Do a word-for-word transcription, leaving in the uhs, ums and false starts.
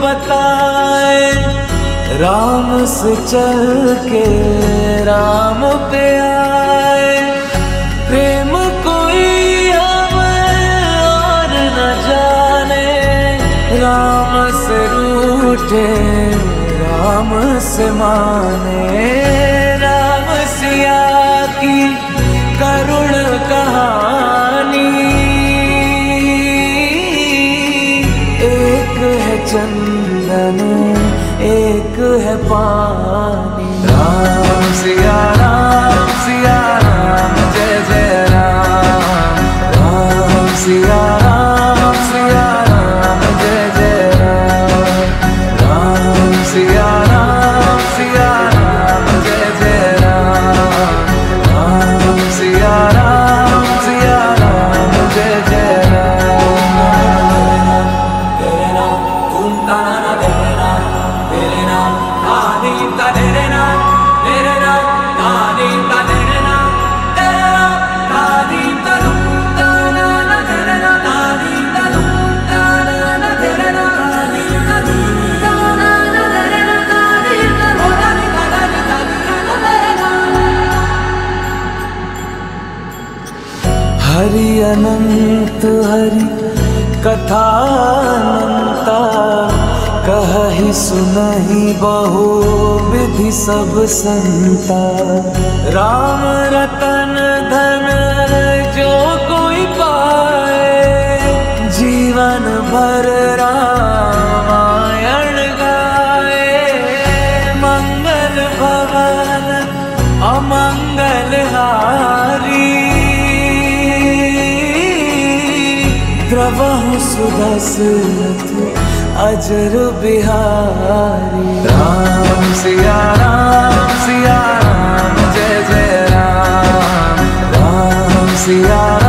बताए राम से चल के राम पे आए। प्रेम कोई हमें और न जाने, राम से रूठे राम से माने। राम सिया की करुण कहानी, एक है चंदन एक है पानी। राम सिया राम सिया राम जय जय राम। राम सिया राम सिया राम जय जय राम। राम सिया राम सिया राम जय जय राम। राम सिया राम सिया राम जय जय राम। तेरे नाम घूमता ना तेरे नाम, तेरे नाम नादीता, तेरे नाम तेरे नाम नादीता, तेरे नाम तेरे नाम नादीता लूटा ना ना तेरे नाम नादीता लूटा ना ना तेरे नाम नादीता लूटा ना ना तेरे नाम नादीता लूटा ना ना तेरे नाम। हरि अनंत हरि कथा अनंता, कहहि सुनहि बहु विधि सब संता। राम रतन धन जो कोई पाए, जीवन भर रामायण गाए। मंगल भवन अमंगल हारी, द्रवहु सुदसरथ अजर बिहारी। राम सिया राम सिया राम जय जय राम। राम सिया